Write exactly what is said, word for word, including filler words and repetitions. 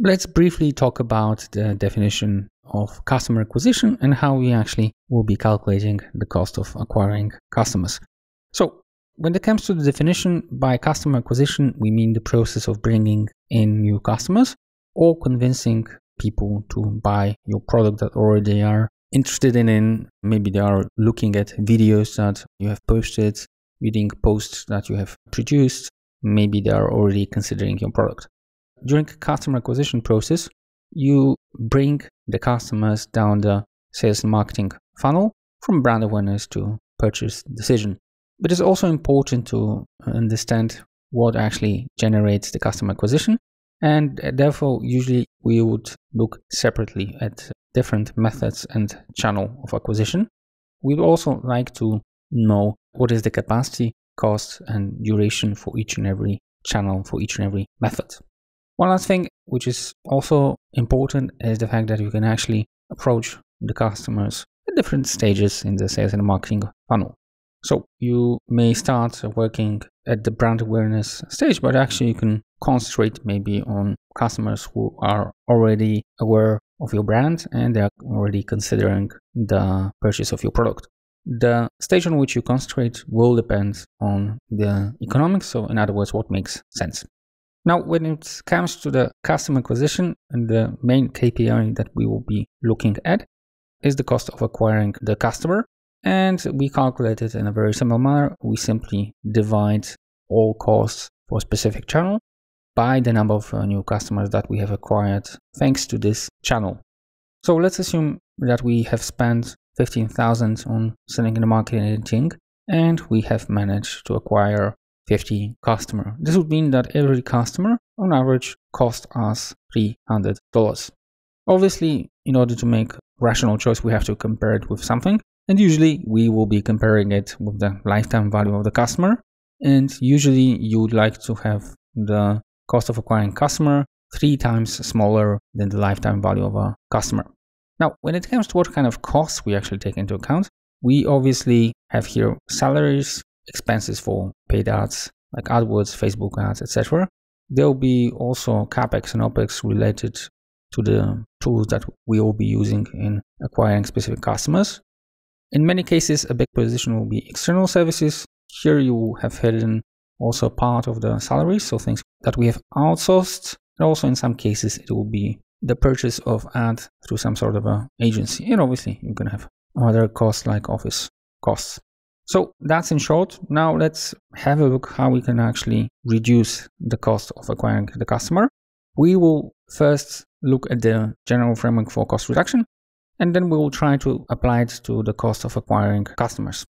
Let's briefly talk about the definition of customer acquisition and how we actually will be calculating the cost of acquiring customers. So when it comes to the definition, by customer acquisition, we mean the process of bringing in new customers or convincing people to buy your product that already they are interested in. in. Maybe they are looking at videos that you have posted, reading posts that you have produced. Maybe they are already considering your product. During the customer acquisition process, you bring the customers down the sales and marketing funnel from brand awareness to purchase decision. But it's also important to understand what actually generates the customer acquisition. And therefore, usually we would look separately at different methods and channel of acquisition. We'd also like to know what is the capacity, cost, and duration for each and every channel, for each and every method. One last thing, which is also important, is the fact that you can actually approach the customers at different stages in the sales and marketing funnel. So you may start working at the brand awareness stage, but actually you can concentrate maybe on customers who are already aware of your brand and they are already considering the purchase of your product. The stage on which you concentrate will depend on the economics, so in other words, what makes sense. Now, when it comes to the customer acquisition, and the main K P I that we will be looking at is the cost of acquiring the customer. And we calculate it in a very similar manner. We simply divide all costs for a specific channel by the number of new customers that we have acquired thanks to this channel. So let's assume that we have spent fifteen thousand on selling and marketing and editing, and we have managed to acquire fifty customers. This would mean that every customer on average cost us three hundred dollars. Obviously, in order to make rational choice, we have to compare it with something. And usually we will be comparing it with the lifetime value of the customer. And usually you would like to have the cost of acquiring customer three times smaller than the lifetime value of a customer. Now, when it comes to what kind of costs we actually take into account, we obviously have here salaries, expenses for paid ads, like AdWords, Facebook ads, et cetera. There'll be also CapEx and OpEx related to the tools that we will be using in acquiring specific customers. In many cases, a big position will be external services. Here you have hidden also part of the salaries, so things that we have outsourced. And also in some cases, it will be the purchase of ad through some sort of a agency. And obviously, you can have other costs like office costs. So that's in short. Now let's have a look how we can actually reduce the cost of acquiring the customer. We will first look at the general framework for cost reduction, and then we will try to apply it to the cost of acquiring customers.